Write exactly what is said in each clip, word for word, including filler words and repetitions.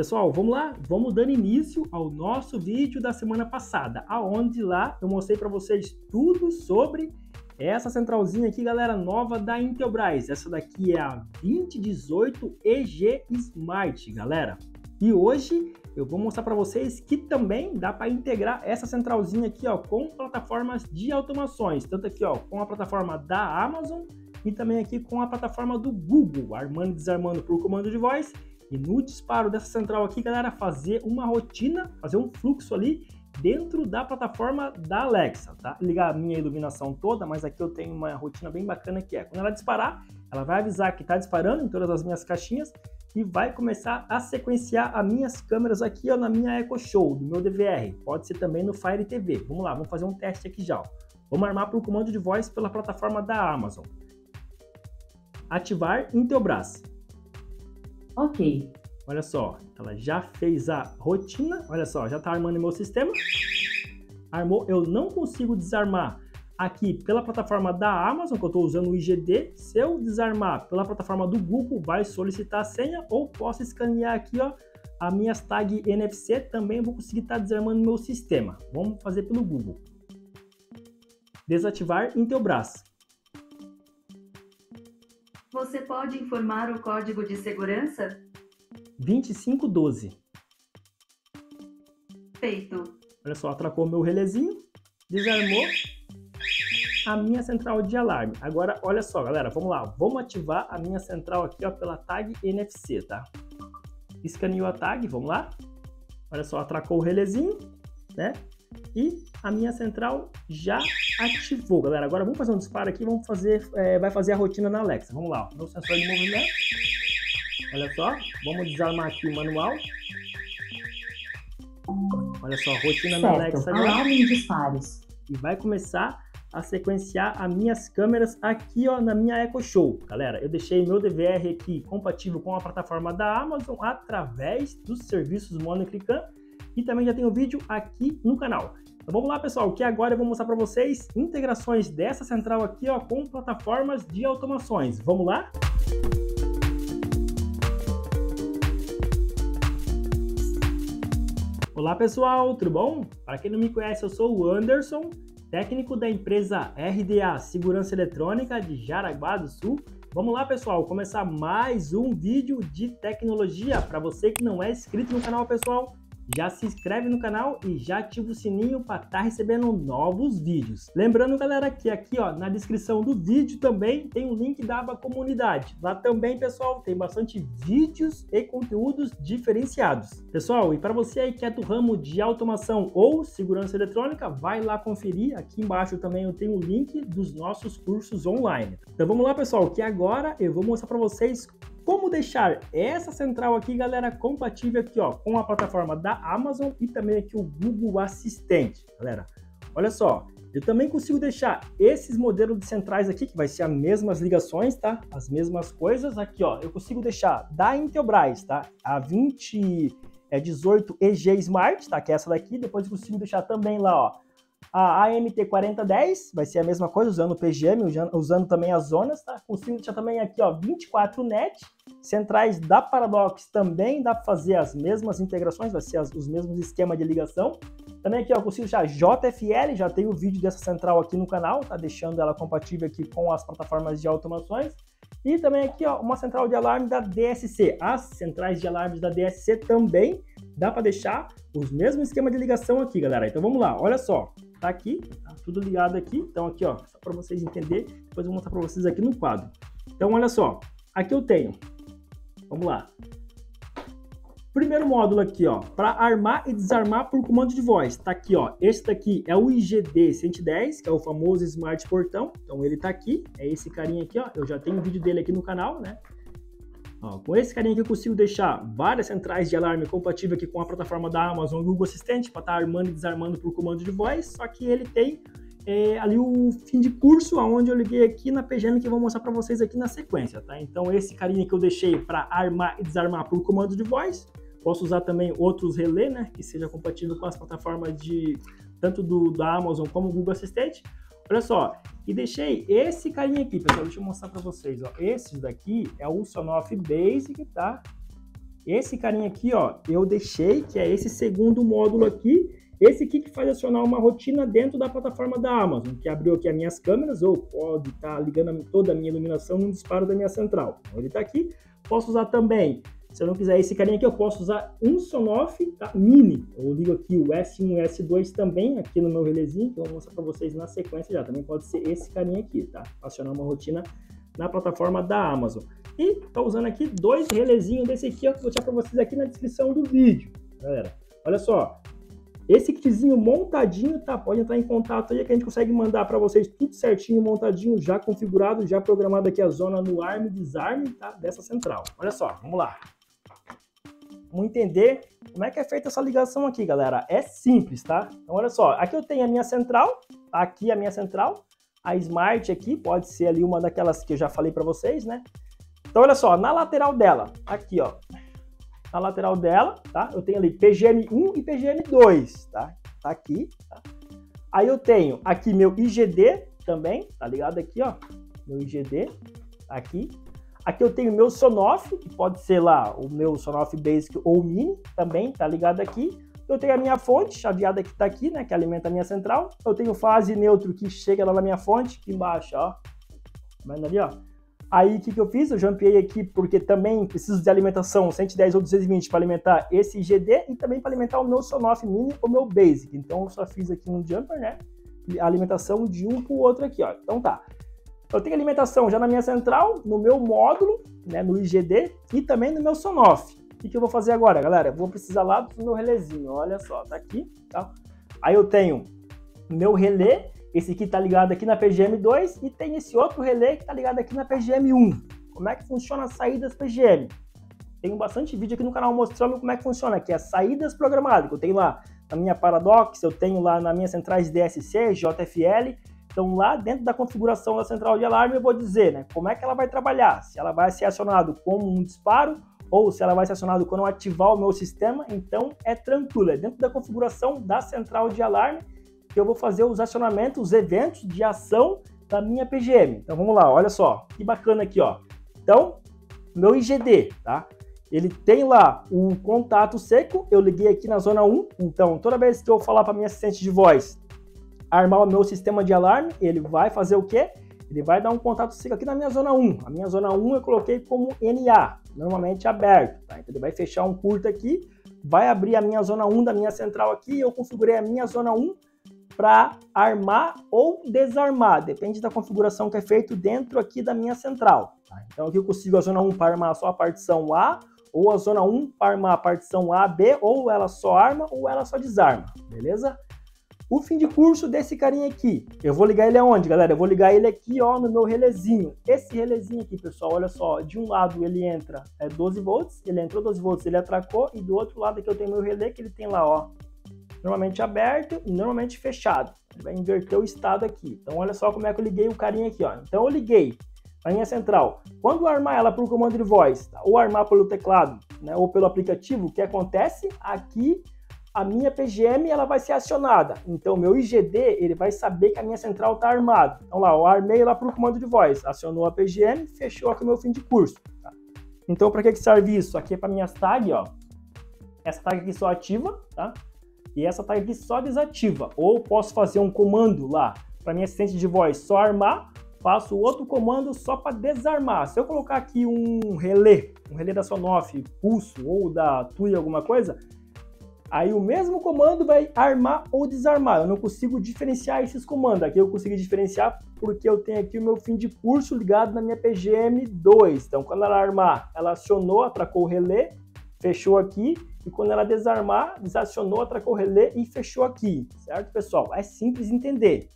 Pessoal, vamos lá? Vamos dando início ao nosso vídeo da semana passada, aonde lá eu mostrei para vocês tudo sobre essa centralzinha aqui, galera, nova da Intelbras. Essa daqui é a vinte e dezoito E G Smart, galera. E hoje eu vou mostrar para vocês que também dá para integrar essa centralzinha aqui, ó, com plataformas de automações, tanto aqui, ó, com a plataforma da Amazon e também aqui com a plataforma do Google, armando e desarmando por comando de voz. E no disparo dessa central aqui, galera, fazer uma rotina, fazer um fluxo ali dentro da plataforma da Alexa, tá? Ligar a minha iluminação toda, mas aqui eu tenho uma rotina bem bacana que é, quando ela disparar, ela vai avisar que tá disparando em todas as minhas caixinhas e vai começar a sequenciar as minhas câmeras aqui, ó, na minha Echo Show, no meu D V R, pode ser também no Fire T V. Vamos lá, vamos fazer um teste aqui já, ó. Vamos armar para o comando de voz pela plataforma da Amazon. Ativar Intelbras. Ok. Olha só, ela já fez a rotina, olha só, já está armando meu sistema. Armou, eu não consigo desarmar aqui pela plataforma da Amazon, que eu estou usando o I G D. Se eu desarmar pela plataforma do Google, vai solicitar a senha, ou posso escanear aqui, ó, as minhas tags N F C, também vou conseguir estar tá desarmando meu sistema. Vamos fazer pelo Google. Desativar Intelbras. Você pode informar o código de segurança? vinte e cinco doze. Feito. Olha só, atracou meu relézinho, desarmou a minha central de alarme. Agora, olha só, galera, vamos lá. Vamos ativar a minha central aqui, ó, pela tag N F C, tá? Escaneou a tag, vamos lá. Olha só, atracou o relézinho, né? E a minha central já ativou, galera. Agora vamos fazer um disparo aqui, vamos fazer, é, vai fazer a rotina na Alexa. Vamos lá, ó. Meu sensor de movimento. Olha só, vamos desarmar aqui o manual. Olha só, rotina certo. Na Alexa. Alarme e disparos. E vai começar a sequenciar as minhas câmeras aqui, ó, na minha Echo Show. Galera, eu deixei meu D V R aqui compatível com a plataforma da Amazon através dos serviços Mono e também já tem um vídeo aqui no canal. Então vamos lá, pessoal, que agora eu vou mostrar para vocês integrações dessa central aqui, ó, com plataformas de automações. Vamos lá? Olá, pessoal, tudo bom? Para quem não me conhece, eu sou o Anderson, técnico da empresa R D A Segurança Eletrônica de Jaraguá do Sul. Vamos lá, pessoal, começar mais um vídeo de tecnologia. Para você que não é inscrito no canal, pessoal, já se inscreve no canal e já ativa o sininho para estar tá recebendo novos vídeos. Lembrando, galera, que aqui, ó, na descrição do vídeo também tem o link da aba comunidade. Lá também, pessoal, tem bastante vídeos e conteúdos diferenciados. Pessoal, e para você aí que é do ramo de automação ou segurança eletrônica, vai lá conferir. Aqui embaixo também eu tenho o link dos nossos cursos online. Então vamos lá, pessoal, que agora eu vou mostrar para vocês como deixar essa central aqui, galera, compatível aqui, ó, com a plataforma da Amazon e também aqui o Google Assistente. Galera, olha só, eu também consigo deixar esses modelos de centrais aqui, que vai ser as mesmas ligações, tá? As mesmas coisas aqui, ó. Eu consigo deixar da Intelbras, tá? A vinte e dezoito E G Smart, tá? Que é essa daqui. Depois eu consigo deixar também lá, ó, a A M T quarenta dez, vai ser a mesma coisa, usando o P G M, usando também as zonas, tá? Consigo deixar também aqui, ó, vinte e quatro net, centrais da Paradox também dá para fazer as mesmas integrações, vai ser as, os mesmos esquemas de ligação. Também aqui, ó, consigo deixar J F L, já tem o vídeo dessa central aqui no canal, tá? Deixando ela compatível aqui com as plataformas de automações. E também aqui, ó, uma central de alarme da D S C. As centrais de alarmes da D S C também dá para deixar os mesmos esquemas de ligação aqui, galera. Então vamos lá, olha só. Tá aqui, tá tudo ligado aqui, então aqui, ó, só para vocês entenderem, depois eu vou mostrar para vocês aqui no quadro. Então olha só, aqui eu tenho, vamos lá, primeiro módulo aqui, ó, para armar e desarmar por comando de voz, tá aqui, ó, esse daqui é o I G D cento e dez, que é o famoso Smart Portão, então ele tá aqui, é esse carinha aqui, ó, eu já tenho um vídeo dele aqui no canal, né? Ó, com esse carinha aqui eu consigo deixar várias centrais de alarme compatíveis aqui com a plataforma da Amazon e Google Assistente para estar tá armando e desarmando por comando de voz, só que ele tem é, ali o fim de curso, aonde eu liguei aqui na P G M, que eu vou mostrar para vocês aqui na sequência, tá? Então esse carinha que eu deixei para armar e desarmar por comando de voz, posso usar também outros relés, né, que seja compatível com as plataformas de tanto do, da Amazon como Google Assistente. Olha só, e deixei esse carinha aqui, pessoal, deixa eu mostrar para vocês, ó, esse daqui é o Sonoff Basic, tá? Esse carinha aqui, ó, eu deixei, que é esse segundo módulo aqui, esse aqui que faz acionar uma rotina dentro da plataforma da Amazon, que abriu aqui as minhas câmeras, ou pode estar tá ligando toda a minha iluminação num disparo da minha central. Então, ele está aqui, posso usar também. Se eu não quiser esse carinha aqui, eu posso usar um Sonoff tá? Mini. Eu ligo aqui o S um e o S dois também, aqui no meu relézinho, que eu vou mostrar para vocês na sequência já. Também pode ser esse carinha aqui, tá? Acionar uma rotina na plataforma da Amazon. E tô usando aqui dois relézinhos desse aqui, ó, que eu vou deixar para vocês aqui na descrição do vídeo. Galera, olha só. Esse kitzinho montadinho, tá? Pode entrar em contato aí que a gente consegue mandar para vocês tudo certinho, montadinho, já configurado, já programado aqui a zona no arme e desarme, tá? Dessa central. Olha só, vamos lá. Vamos entender como é que é feita essa ligação aqui, galera. É simples, tá? Então, olha só. Aqui eu tenho a minha central. Aqui a minha central. A Smart aqui pode ser ali uma daquelas que eu já falei para vocês, né? Então, olha só. Na lateral dela, aqui, ó. Na lateral dela, tá? Eu tenho ali P G M um e P G M dois, tá? Tá aqui, tá? Aí eu tenho aqui meu I G D também, tá ligado? Aqui, ó. Meu I G D, aqui. Aqui eu tenho o meu Sonoff, que pode ser lá o meu Sonoff Basic ou Mini, também tá ligado aqui. Eu tenho a minha fonte chaveada que tá aqui, né, que alimenta a minha central. Eu tenho fase neutro que chega lá na minha fonte, aqui embaixo, ó. Tá vendo ali, ó? Aí o que, que eu fiz? Eu jampeei aqui porque também preciso de alimentação cento e dez ou duzentos e vinte para alimentar esse I G D e também para alimentar o meu Sonoff Mini ou meu Basic. Então eu só fiz aqui um jumper, né, a alimentação de um para o outro aqui, ó. Então tá. Eu tenho alimentação já na minha central, no meu módulo, né, no I G D e também no meu Sonoff. O que, que eu vou fazer agora, galera? Eu vou precisar lá do meu relézinho, olha só, tá aqui. Tá? Aí eu tenho meu relé, esse aqui tá ligado aqui na P G M dois e tem esse outro relé que tá ligado aqui na P G M um. Como é que funciona as saídas P G M? Tenho bastante vídeo aqui no canal mostrando como é que funciona, que é as saídas programadas, que eu tenho lá na minha Paradox, eu tenho lá nas minhas centrais D S C, J F L. Então, lá dentro da configuração da central de alarme, eu vou dizer, né, como é que ela vai trabalhar. Se ela vai ser acionada como um disparo ou se ela vai ser acionada quando eu ativar o meu sistema, então é tranquilo. É dentro da configuração da central de alarme que eu vou fazer os acionamentos, os eventos de ação da minha P G M. Então, vamos lá. Olha só, que bacana aqui, ó. Então, meu I G D, tá? Ele tem lá o contato seco. Eu liguei aqui na zona um. Então, toda vez que eu falar para minha assistente de voz armar o meu sistema de alarme, ele vai fazer o quê? Ele vai dar um contato seco aqui na minha zona um. A minha zona um eu coloquei como N A, normalmente aberto, tá? Então ele vai fechar um curto aqui, vai abrir a minha zona um da minha central aqui, eu configurei a minha zona um para armar ou desarmar, depende da configuração que é feito dentro aqui da minha central, tá? Então aqui eu consigo a zona um para armar só a partição A, ou a zona um para armar a partição A, B, ou ela só arma ou ela só desarma, beleza? O fim de curso desse carinha aqui, eu vou ligar ele aonde, galera? Eu vou ligar ele aqui, ó, no meu relézinho. Esse relézinho aqui, pessoal, olha só, de um lado ele entra é doze volts, ele entrou doze volts, ele atracou, e do outro lado aqui eu tenho meu relé que ele tem lá, ó, normalmente aberto e normalmente fechado. Ele vai inverter o estado aqui. Então, olha só como é que eu liguei o carinha aqui, ó. Então, eu liguei a minha central. Quando eu armar ela por comando de voz, tá? Ou armar pelo teclado, né, ou pelo aplicativo, o que acontece aqui? A minha P G M ela vai ser acionada, então meu I G D ele vai saber que a minha central está armada. Então lá, eu armei lá para o comando de voz, acionou a P G M, fechou aqui o meu fim de curso. Tá? Então para que, que serve isso? Aqui é para minhas tags, ó. Essa tag aqui só ativa, tá? E essa tag aqui só desativa. Ou posso fazer um comando lá para minha assistente de voz só armar, faço outro comando só para desarmar. Se eu colocar aqui um relé, um relé da Sonoff, pulso ou da Tuya, alguma coisa, aí o mesmo comando vai armar ou desarmar. Eu não consigo diferenciar esses comandos. Aqui eu consigo diferenciar porque eu tenho aqui o meu fim de curso ligado na minha P G M dois. Então, quando ela armar, ela acionou, atracou o relé, fechou aqui. E quando ela desarmar, desacionou, atracou o relé e fechou aqui. Certo, pessoal? É simples entender.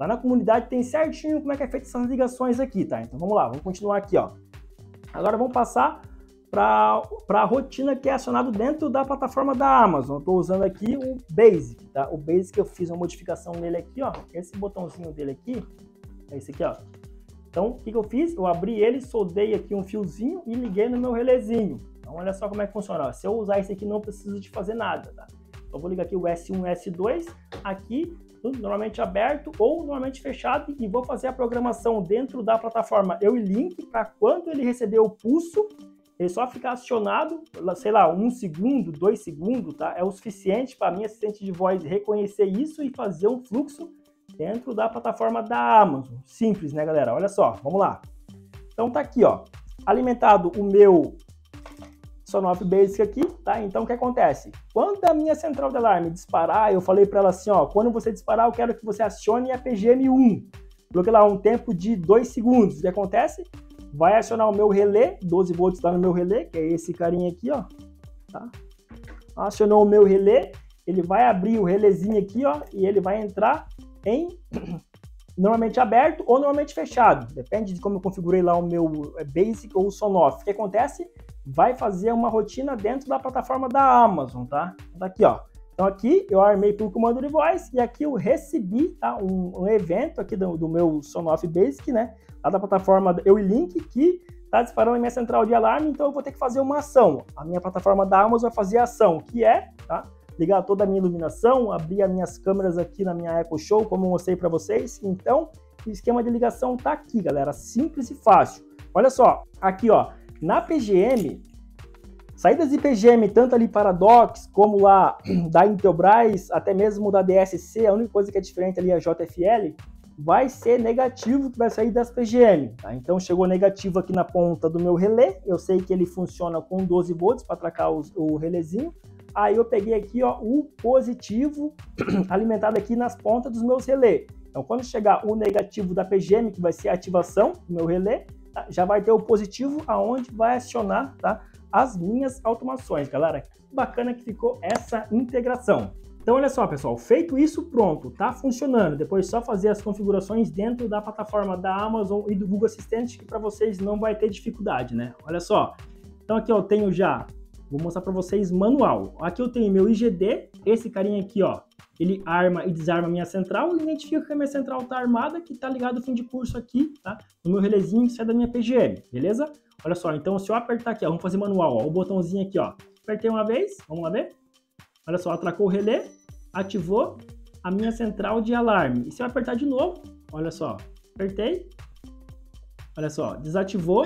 Lá na comunidade tem certinho como é que é feito essas ligações aqui, tá? Então, vamos lá. Vamos continuar aqui, ó. Agora vamos passar para a rotina que é acionado dentro da plataforma da Amazon. Estou usando aqui o Basic, tá? O Basic eu fiz uma modificação nele aqui, ó. Esse botãozinho dele aqui, é esse aqui, ó. Então, o que, que eu fiz? Eu abri ele, soldei aqui um fiozinho e liguei no meu relézinho. Então, olha só como é que funciona, ó. Se eu usar esse aqui, não preciso de fazer nada, tá? Eu vou ligar aqui o S um e S dois, aqui, normalmente aberto ou normalmente fechado, e vou fazer a programação dentro da plataforma Eulink para quando ele receber o pulso, ele só ficar acionado, sei lá, um segundo, dois segundos, tá? É o suficiente para a minha assistente de voz reconhecer isso e fazer um fluxo dentro da plataforma da Amazon. Simples, né, galera? Olha só, vamos lá. Então tá aqui, ó, alimentado o meu Sonoff Basic aqui, tá? Então o que acontece? Quando a minha central de alarme disparar, eu falei para ela assim, ó, quando você disparar, eu quero que você acione a P G M um. Coloquei lá um tempo de dois segundos. O que acontece? Vai acionar o meu relé, doze volts lá no meu relé, que é esse carinha aqui, ó, tá? Acionou o meu relé, ele vai abrir o relézinho aqui, ó, e ele vai entrar em normalmente aberto ou normalmente fechado, depende de como eu configurei lá o meu Basic ou o Sonoff. O que acontece? Vai fazer uma rotina dentro da plataforma da Amazon, tá? Tá aqui, ó. Então aqui eu armei por comando de voz e aqui eu recebi, tá, um, um evento aqui do, do meu Sonoff Basic, né, lá da plataforma Eulink, que tá disparando a minha central de alarme, então eu vou ter que fazer uma ação. A minha plataforma da Amazon vai fazer a ação, que é, tá, ligar toda a minha iluminação, abrir as minhas câmeras aqui na minha Echo Show, como eu mostrei para vocês. Então o esquema de ligação tá aqui, galera, simples e fácil. Olha só, aqui ó, na P G M, saídas de P G M, tanto ali Paradox, como lá da Intelbras, até mesmo da D S C, a única coisa que é diferente ali é a J F L, vai ser negativo que vai sair das P G M, tá? Então chegou negativo aqui na ponta do meu relé, eu sei que ele funciona com doze volts para atracar os, o relézinho, aí eu peguei aqui ó, o positivo alimentado aqui nas pontas dos meus relés. Então quando chegar o negativo da P G M, que vai ser a ativação do meu relé, tá, já vai ter o positivo aonde vai acionar, tá, as minhas automações, galera. Que bacana que ficou essa integração. Então olha só, pessoal, feito isso, pronto, tá funcionando. Depois é só fazer as configurações dentro da plataforma da Amazon e do Google Assistente, que para vocês não vai ter dificuldade, né? Olha só, então aqui eu tenho já, vou mostrar para vocês manual. Aqui eu tenho meu I G D, esse carinha aqui, ó, ele arma e desarma a minha central, ele identifica que a minha central tá armada, que tá ligado ao fim de curso aqui, tá? No meu relézinho que sai da minha P G M, beleza? Olha só, então se eu apertar aqui, ó, vamos fazer manual, ó, o botãozinho aqui, ó, apertei uma vez, vamos lá ver? Olha só, atracou o relé, ativou a minha central de alarme. E se eu apertar de novo, olha só, apertei, olha só, desativou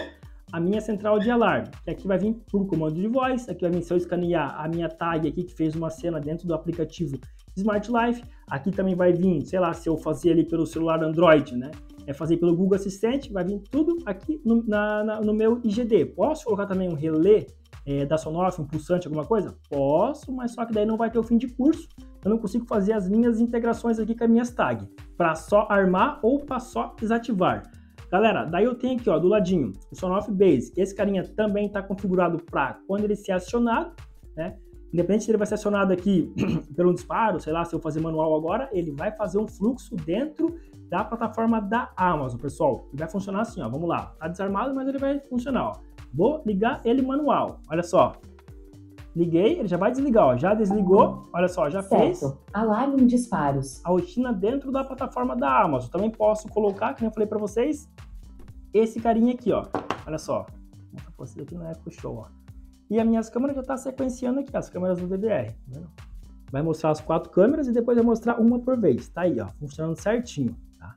a minha central de alarme, que aqui vai vir por comando de voz, aqui vai vir, se eu escanear a minha tag aqui, que fez uma cena dentro do aplicativo Smart Life, aqui também vai vir, sei lá, se eu fazer ali pelo celular Android, né, é fazer pelo Google Assistente, vai vir tudo aqui no, na, na, no meu I G D. Posso colocar também um relé é, da Sonoff, um pulsante, alguma coisa? Posso, mas só que daí não vai ter o fim de curso, eu não consigo fazer as minhas integrações aqui com as minhas tags, para só armar ou para só desativar. Galera, daí eu tenho aqui, ó, do ladinho, o Sonoff Basic. Esse carinha também está configurado para quando ele ser acionado, né? Independente se ele vai ser acionado aqui pelo disparo, sei lá, se eu fazer manual agora, ele vai fazer um fluxo dentro da plataforma da Amazon, pessoal. Ele vai funcionar assim, ó, vamos lá. Tá desarmado, mas ele vai funcionar, ó. Vou ligar ele manual, olha só. Liguei, ele já vai desligar, ó. Já desligou, olha só, já certo. Fez. Alarme em disparos. A rotina dentro da plataforma da Amazon. Também posso colocar, que eu falei para vocês, esse carinha aqui, ó. Olha só. Esse aqui não é pro show, ó. E as minhas câmeras já tá sequenciando aqui, as câmeras do D V R. Né? Vai mostrar as quatro câmeras e depois vai mostrar uma por vez. Tá aí, ó, funcionando certinho, tá?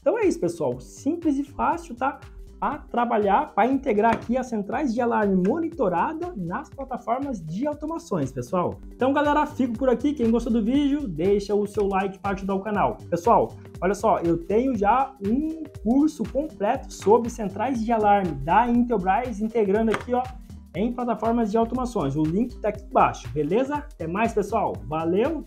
Então é isso, pessoal. Simples e fácil, tá? Para trabalhar, para integrar aqui as centrais de alarme monitorada nas plataformas de automações, pessoal. Então, galera, fico por aqui. Quem gostou do vídeo, deixa o seu like para ajudar o canal. Pessoal, olha só, eu tenho já um curso completo sobre centrais de alarme da Intelbras, integrando aqui, ó, em plataformas de automações. O link tá aqui embaixo, beleza? Até mais, pessoal. Valeu!